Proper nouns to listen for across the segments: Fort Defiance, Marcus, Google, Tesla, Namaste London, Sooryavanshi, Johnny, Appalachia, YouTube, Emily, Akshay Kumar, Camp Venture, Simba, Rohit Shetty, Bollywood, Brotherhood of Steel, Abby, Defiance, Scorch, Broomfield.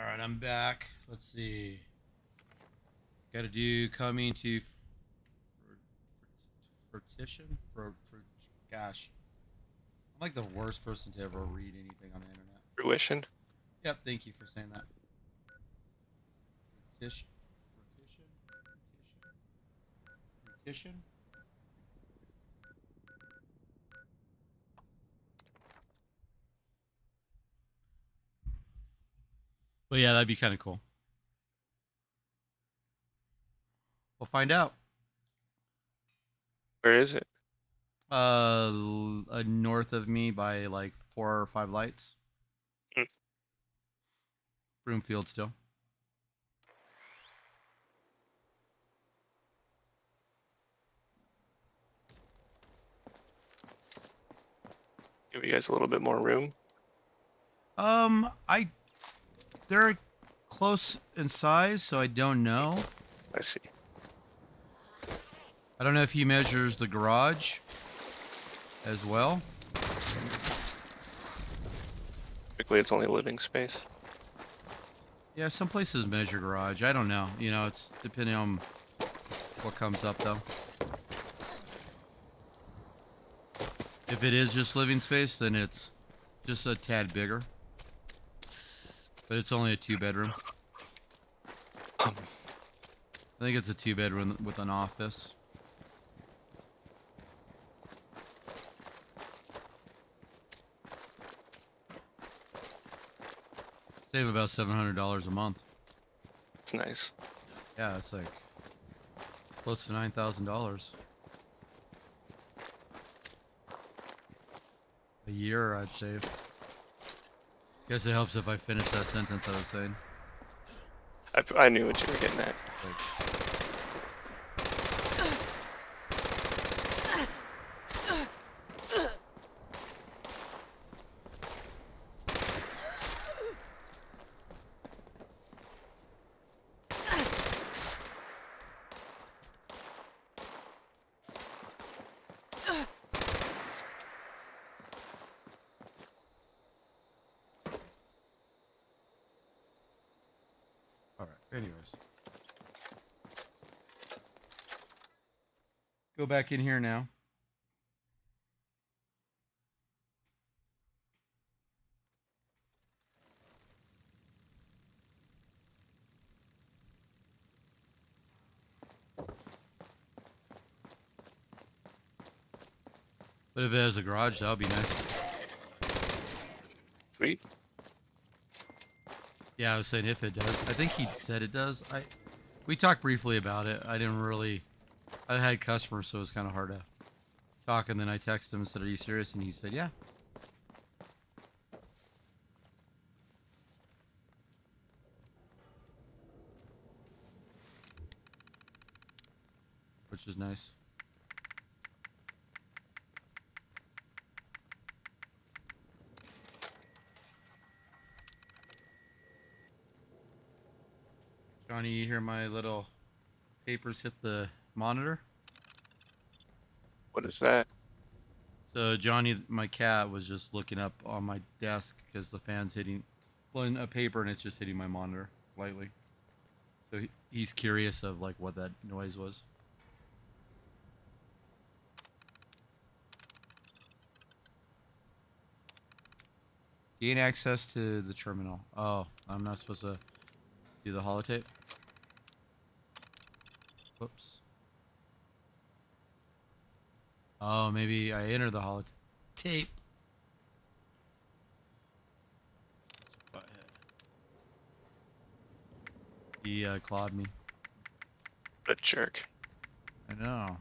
All right, I'm back. Let's see. Got to do coming to partition. Gosh, I'm like the worst person to ever read anything on the internet. Fruition. Yep. Thank you for saying that. Partition. But yeah, that'd be kind of cool. We'll find out. Where is it? North of me by like 4 or 5 lights. Mm. Broomfield still. Give you guys a little bit more room. They're close in size, so I don't know. I see. I don't know if he measures the garage as well. Typically, it's only living space. Yeah, some places measure garage. I don't know. You know, it's depending on what comes up, though. If it is just living space, then it's just a tad bigger. But it's only a 2-bedroom. I think it's a 2-bedroom with an office. Save about $700 a month. That's nice. Yeah, it's like close to $9,000 a year, I'd save. Guess it helps if I finish that sentence I was saying. I knew what you were getting at. Go back in here now. But if it has a garage, that would be nice. Sweet. Yeah, I was saying if it does. I think he said it does. We talked briefly about it. I didn't really... I had customers, so it was kind of hard to talk, and then I texted him and said, "Are you serious?" And he said, "Yeah." Which is nice. Johnny, you hear my little papers hit the monitor? What is that? So Johnny, my cat, was just looking up on my desk because the fan's blowing a paper and it's just hitting my monitor lightly. So he's curious of like what that noise was. Gain access to the terminal. Oh, I'm not supposed to do the holotape. Whoops. Oh, maybe I enter the holotape. He clawed me. What a jerk. I know.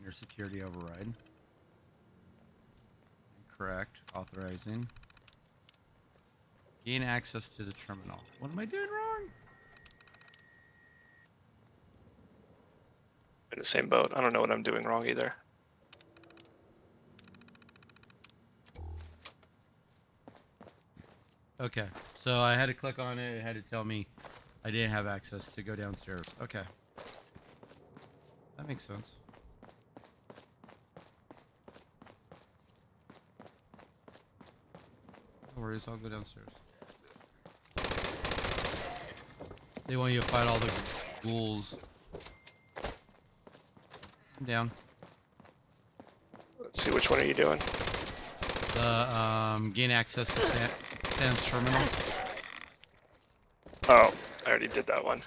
Enter security override. Correct. Authorizing. Gain access to the terminal. What am I doing wrong? In the same boat. I don't know what I'm doing wrong either. Okay. So I had to click on it. It had to tell me I didn't have access to go downstairs. Okay. That makes sense. no worries, I'll go downstairs. They want you to fight all the ghouls. I'm down. Let's see, which one are you doing? The, gain access to Sam's terminal. Oh, I already did that one.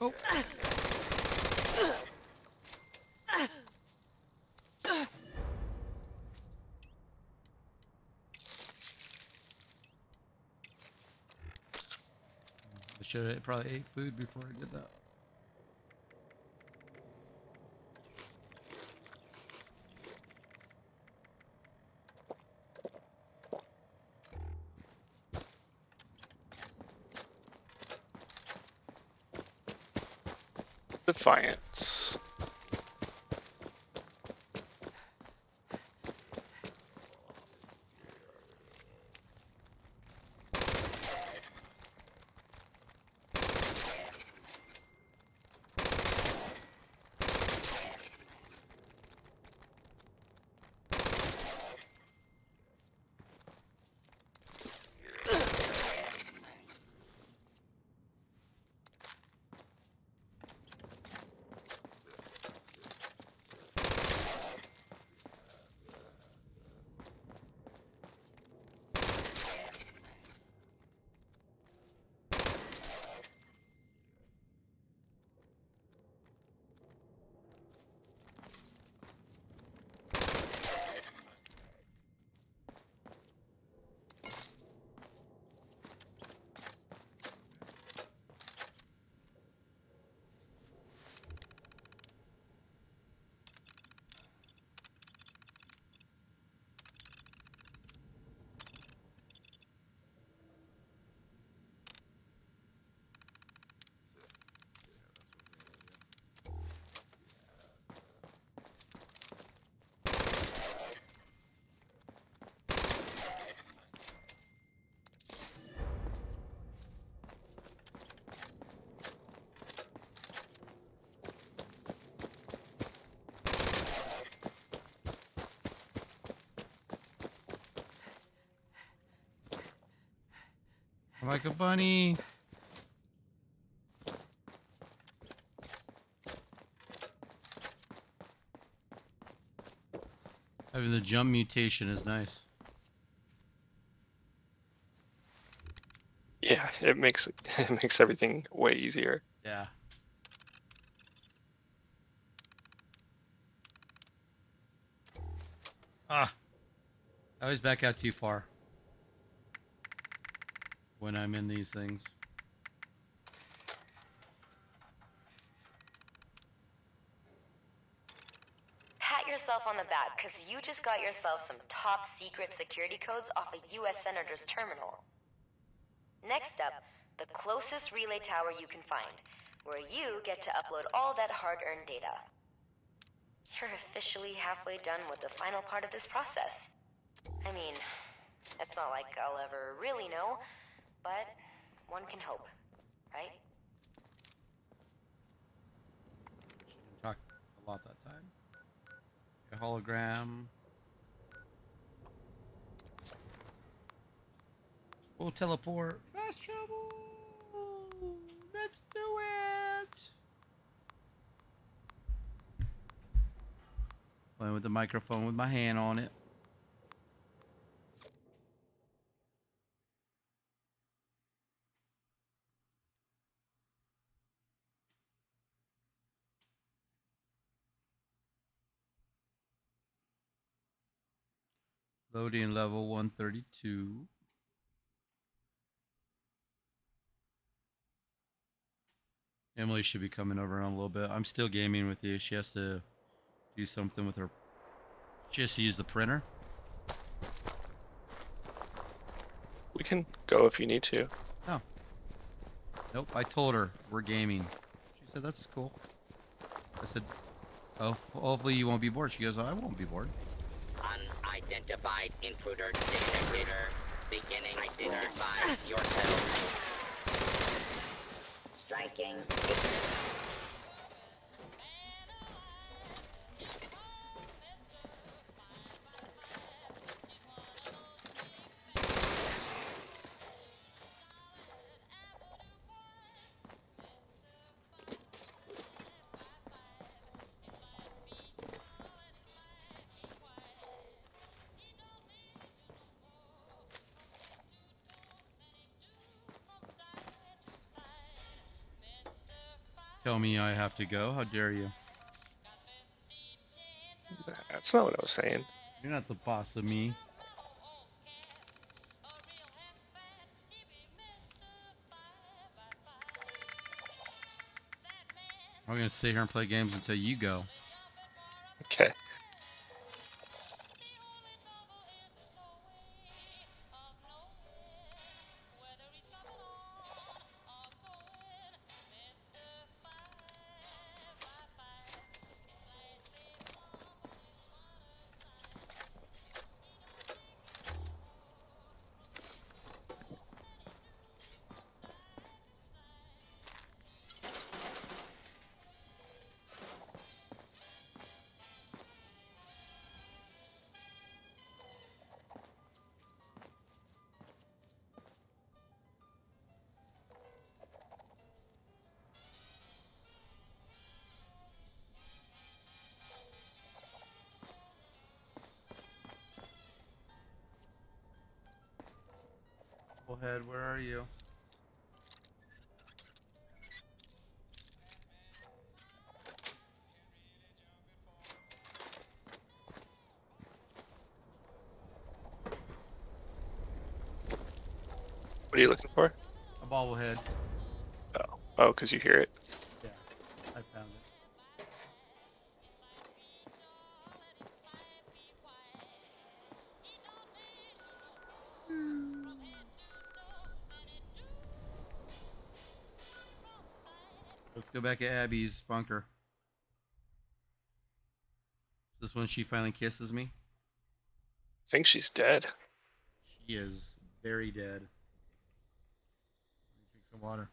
Oh. I should have probably ate food before I did that. Defiance. Like a bunny. Having the jump mutation is nice. Yeah, it makes everything way easier. Yeah. Ah, I always back out too far when I'm in these things. Pat yourself on the back, because you just got yourself some top secret security codes off a U.S. Senator's terminal. Next up, the closest relay tower you can find, where you get to upload all that hard-earned data. You're officially halfway done with the final part of this process. I mean, it's not like I'll ever really know, but one can hope, right? She didn't talk a lot that time. A hologram. We'll teleport. Fast travel. Let's do it. Playing with the microphone with my hand on it. Loading level 132. Emily should be coming over in a little bit. I'm still gaming with you. She has to do something with her. She has to use the printer. We can go if you need to. No. Nope, I told her we're gaming. She said, that's cool. I said, oh, hopefully you won't be bored. She goes, I won't be bored. Identified intruder detector. Beginning identify yourself. Striking. tell me I have to go. How dare you? That's not what I was saying. You're not the boss of me. We're going to sit here and play games until you go. Okay. Head, where are you? What are you looking for? A bobblehead. Oh, oh, because you hear it. Yeah, I found it. Go back at Abby's bunker. Is this when she finally kisses me? I think she's dead. She is very dead. Let me drink some water.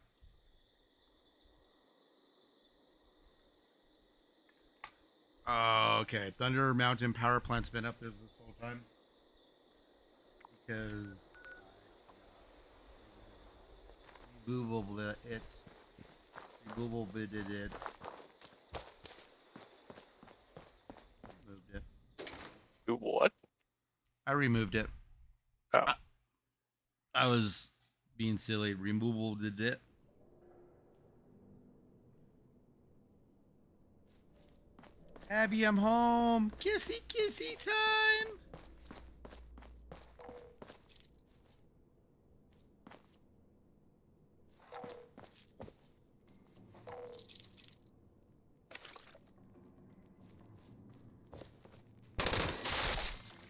Oh, okay. Thunder Mountain Power Plant's been up there this whole time. Because... Google did it. Moved it. Google what? I removed it. Oh. I was being silly. Removal did it. Abby, I'm home. Kissy, kissy time.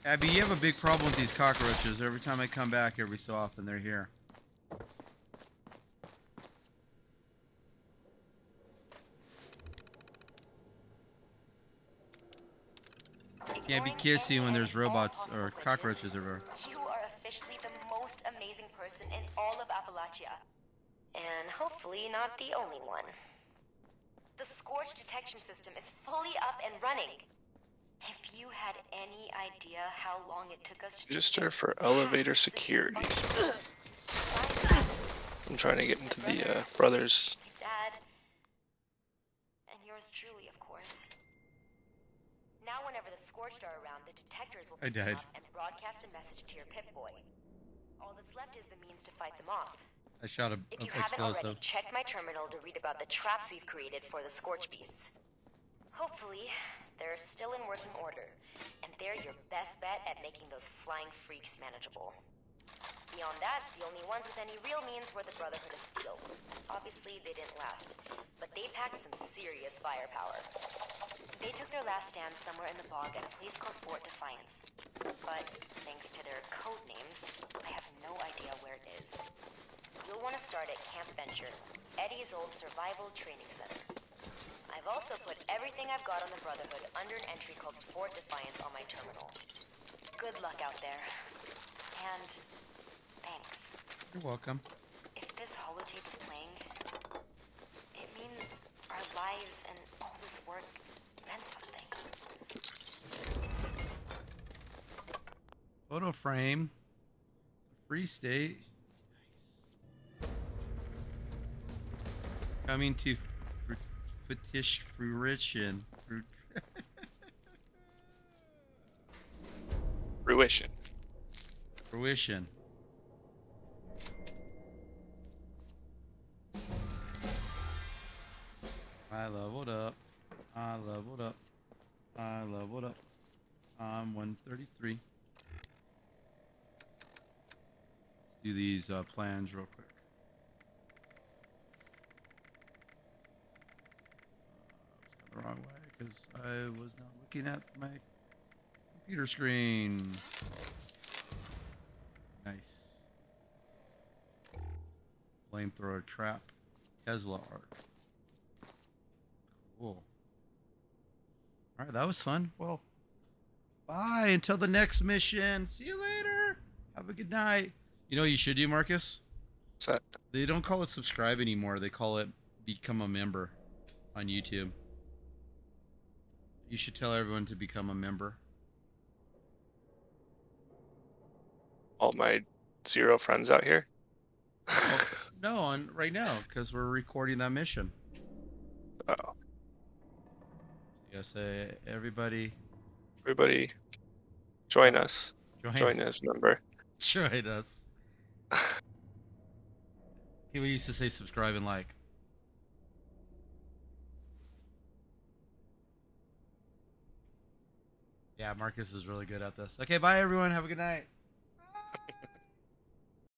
Abby, you have a big problem with these cockroaches. Every time I come back, every so often, they're here. You can't be kissy when there's robots or cockroaches everywhere. You are officially the most amazing person in all of Appalachia. And hopefully not the only one. The Scorch detection system is fully up and running. If you had any idea how long it took us to register for elevator security. I'm trying to get into the brothers. Dad, and yours truly, of course. Now, whenever the Scorched are around, the detectors will pick up and broadcast a message to your Pip Boy. All that's left is the means to fight them off. I shot a explosive. If you haven't already, check my terminal to read about the traps we've created for the Scorch beasts. Hopefully, they're still in working order, and they're your best bet at making those flying freaks manageable. Beyond that, the only ones with any real means were the Brotherhood of Steel. Obviously, they didn't last, but they packed some serious firepower. They took their last stand somewhere in the bog at a place called Fort Defiance. But thanks to their code names, I have no idea where it is. You'll want to start at Camp Venture, Eddie's old survival training center. I've also put everything I've got on the Brotherhood under an entry called Fort Defiance on my terminal. Good luck out there. And thanks. You're welcome. If this holotape is playing, it means our lives and all this work meant something. Photo frame. Free state. Nice. Coming to... Petish fruition. Fruition. I leveled up. I leveled up. I leveled up. I'm 133. Let's do these plans real quick. I was going the wrong way because I was not looking at my computer screen. Nice. Flamethrower trap. Tesla arc. Cool. Alright, that was fun. Well, bye until the next mission. See you later. Have a good night. You know what you should do, Marcus? What's that? They don't call it subscribe anymore. They call it become a member on YouTube. You should tell everyone to become a member. All my zero friends out here? Well, no, on right now, because we're recording that mission. Oh. You gotta say, everybody. Everybody, join us. Join us, member. Join us. People used to say subscribe and like. Yeah, Marcus is really good at this. Okay, bye everyone. Have a good night.